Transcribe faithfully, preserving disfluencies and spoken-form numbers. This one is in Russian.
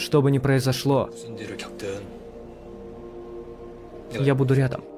Что бы ни произошло, я буду рядом.